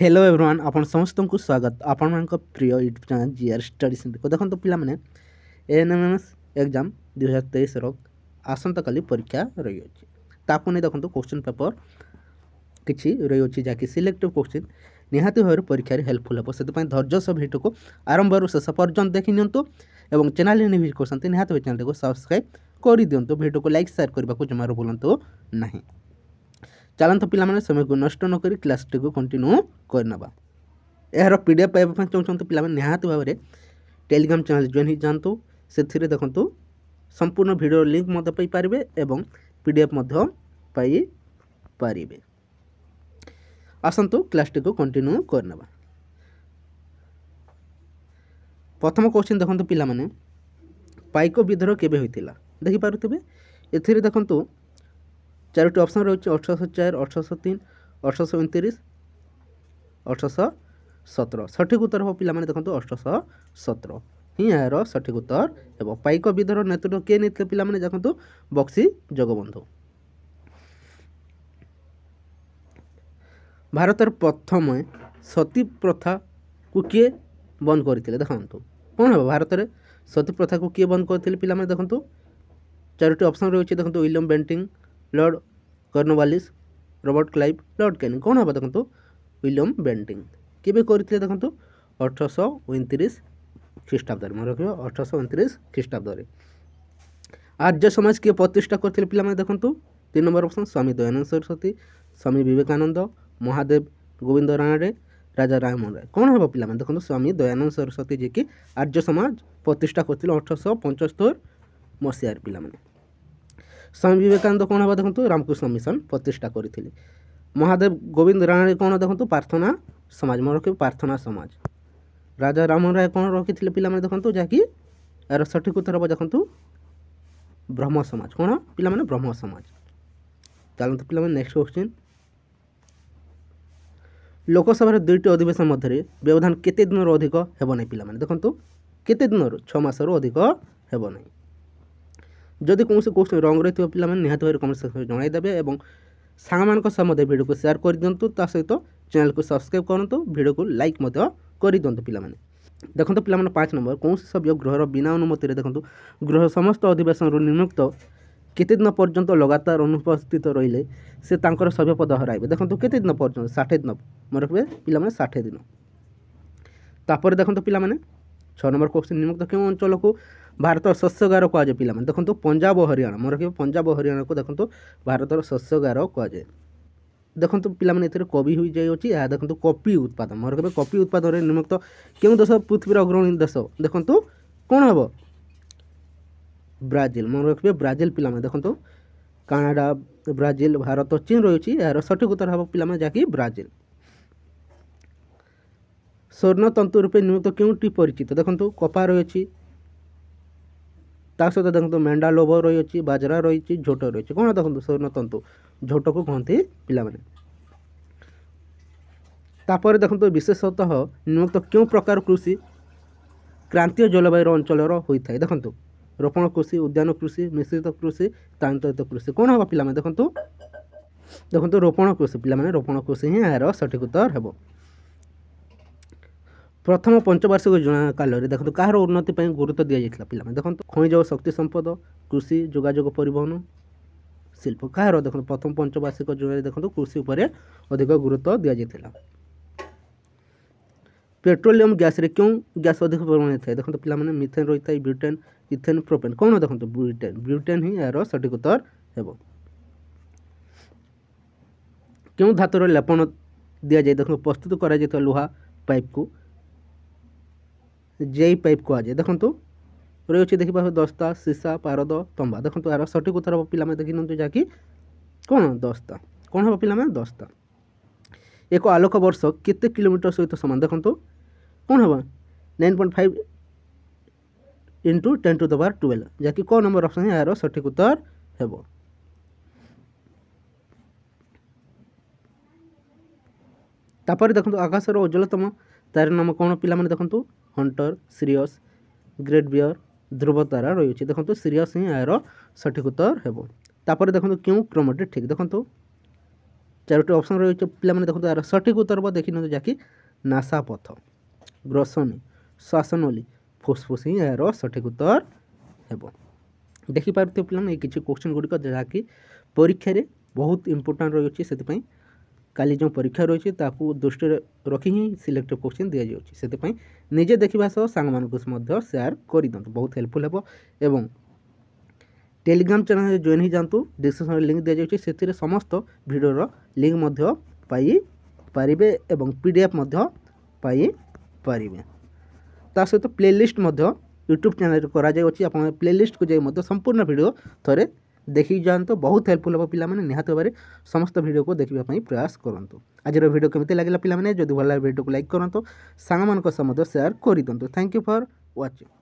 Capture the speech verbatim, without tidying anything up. Hello everyone आपण समस्त को स्वागत आपण मान प्रिय यूट्यूब चैनल जीआर स्टडीज को देखो तो पिला माने एनएमएमएस एग्जाम दो हज़ार तेईस रो आसंता काली परीक्षा रही अछि ताकू ने देखो क्वेश्चन पेपर किछि रही अछि जाकि सिलेक्टिव क्वेश्चन निहाती भाव परीक्षा हेल्पफुल हे से धैर्य सह भिडियो को आरंभ रु शेष पर्यटन देखि नियंतु एवं चैनल ने विजिट करसंते निहाती चैनल को सब्सक्राइब कर दियंतु भिडियो को लाइक शेयर करबा को जमारो बोलंतु नाही। चलता पिला माने समय को नष्ट नक क्लास टी को कंटिन्यू करना यार पीडीएफ पाइबा चाहते पिला माने निहाती भाव टेलीग्राम चैनल जॉइन हो जातु से देखु संपूर्ण वीडियो लिंक मत पाई पारे एवं पीडीएफ मत पाई पारे। आसतु क्लास टी को कंटिन्यू करना। प्रथम क्वेश्चन देखो पिला माने पाइक विद्रोह केबे होइतिला देखि पारुथिबे एथिरे देखंतु चारोटी ऑप्शन रही अठरश चार अठरश तीन अठरश उनतीस अठरश सतर सठिक उत्तर हम पिला माने देखो अठरश सतर ही यार सठिक उत्तर हे। पाइक विद्रोह नेतृत्व किए नहीं पिला माने देखो बक्सी जगबंधु। भारतर प्रथम सती प्रथा को किए बंद करते देखु कौन हे भारत में सती प्रथा को किए बंद करते पिला माने देखो चारोटी ऑप्शन रही देखो William Bentinck Lord Cornwallis Robert Clive Lord Canning कौन हे देखो विलियम बेंटिंग केबे करते देखो अठरश उनतीस ख्रीष्टाब्द मन रखियो अठरश उनतीस ख्रीष्टाब्द। आर्य समाज किए प्रतिष्ठा करते पिला माने देखो तीन नंबर ऑप्शन स्वामी दयानंद सरस्वती स्वामी विवेकानंद महादेव गोविंद रानाडे राजा राममोहन राय कौन हे पिला माने देखो स्वामी दयानंद सरस्वती जी की आर्य समाज प्रतिष्ठा करते अठरश पंचस्तर मसीह पिला माने। स्वामी विवेकानंद कौन हे देखो रामकृष्ण मिशन प्रतिष्ठा करते। महादेव गोविंद रानाडे कौन देखो प्रार्थना समाज मन रखिए प्रार्थना समाज। राजा राममोहन राय कौन रखी थे पिला माने देखो जहाँकि यार सठिक उत्तर हम देखो ब्रह्म समाज कौन पिला माने ब्रह्म समाज। चलते पिला माने नेक्स्ट क्वेश्चन लोकसभा दुईट अधिवेशन मध्य व्यवधान केते दिन अधिक हेब ना पिला माने देखो केते दिन छह मास अधिक हेब ना। जदि कौन क्वेश्चन रंग रही है पिला माने निहाती भाव कमेंट सेक्शन में जनईदे और सांग भिडियो को शेयर कर दिंतु ता सहित चैनल को सब्सक्राइब करूँ भिडियो को लाइक कर दिंतु। पिला माने देखो पिला माने पाँच नंबर कौन सभ्य गृहर बिना अनुमति देखो गृह समस्त अधिवेशन निमुक्त केते दिन पर्यंत लगातार अनुपस्थित रहिले से तांकर सभ्य पद हराइबे देखो केते दिन पर्यंत साठ दिन मन रखिए पिला माने साठ दिन। तापर देखो पिला माने छह नंबर क्वेश्चन निमुक्त क्यों अंचल को भारत शस्यगार कहुए पिला माने देखो पंजाब और हरियाणा मन रखिए पंजाब और हरियाणा को देखो भारत शस्यगार कहुए। देखो पिला माने कवि हो जाए देखो कॉफी उत्पादन मन रखिए कॉफी उत्पादन निमित्त क्यों देश पृथ्वीर अग्रणी देश देखो कौन हे ब्राजिल मन रखिए ब्राजिल पिला माने देखो कनाडा ब्राजिल भारत चीन रही यार सठिक उत्तर हे पिला माने जाकि ब्राजिल। स्वर्ण तंतु रूपे निमित्त क्योंटी परिचित देखो कपा रही सहित देखो मेंढा लोभ रही अच्छी बाजरा रही झोट रही कौन देखो स्वर्ण तंतु झोट को कहते पिला माने। तापर देखो विशेषतः निम्नलिखित क्यों प्रकार कृषि क्रांतीय जलवायु अंचल होता है देखो रोपण कृषि उद्यान कृषि मिश्रित कृषि स्थानांतरित कृषि कौन हे पिला माने देखो देखो रोपण कृषि पिला माने रोपण कृषि ही यार सठिक उत्तर हे। प्रथम पंचवार्षिक योजना काल में देखो कहार उन्नति पर गुरुत्व दि जाता पिला माने देखो खनिज और शक्ति संपद कृषि जोगाजोग परिवहन शिल्प कहार देखो प्रथम पंचवार्षिक योजना देखो कृषि उपर अधिक गुरुत्व दि जाता। पेट्रोलियम गैस रे क्यों गैस अधिक परिमाण था देखो पिला माने मिथेन रही है ब्यूटेन इथेन प्रोपेन कौन देखो ब्यूटेन ब्यूटेन ही यार सठिक उत्तर हे। क्यों धातुर लेपन दि जाए देखो प्रस्तुत कर लुहा पाइप को जे पाइप कह जाए देखो रही अच्छे देखिए दस्ता सीसा पारद तंबा देखो यार सठिक उत्तर पिला माने देखि नंतु जाकि कौन दस्ता कौन हे पिला माने दस्ता। एक आलोक वर्ष केते किलोमीटर सहित सामान देखो कौन हे nine point five into ten to the power twelve जहाँकि कौन नंबर ऑप्शन यार सठिक उत्तर हे। तापर देखो आकाशर उज्ज्वलतम तार नाम कौन पिला माने देखो हंटर सीरियस ग्रेट बियर ध्रुव तारा रही देखो सीरियस ही यार सठिक उत्तर हे। तापर देखो क्यों क्रम ठीक देखो चारोटी ऑप्शन रही है पे देखो तार सठिक उत्तर बा देखी ना जहाँकि नासापथ ग्रसनी श्वासनली फुसफुस ही यार सठिक उत्तर हेब देखिपे पे किसी क्वेश्चन गुड़िक जहाँकि परीक्षा बहुत इंपोर्टां रही से काली जो परीक्षा रही दृष्टि रखी ही सिलेक्टिव क्वेश्चन दि जाऊँगी निजे देखा सह सांग सेयार कर दिखाँ बहुत हेल्पफुल हेब एवं टेलीग्राम चैनल जॉइन हो जातु डिस्क्रिप्शन लिंक दि जाऊँगी से समस्त भिडर लिंक मध्य पाई पारे एवं पीडीएफ मध्य पाई पारे ता सहित प्लेलिस्ट मध्य यूट्यूब चैनल कर प्लेलिस्ट को जाई संपूर्ण भिडियो थरे देखी जातु बहुत हेल्पफुल हे पाने निहत भाव समस्त भिडियो को देखापी प्रयास करूँ। आज भिडियो कमी लगे पाने जो भल भिडियो को लाइक करूँ सांग सेयार कर दिखाँ। Thank you for watching.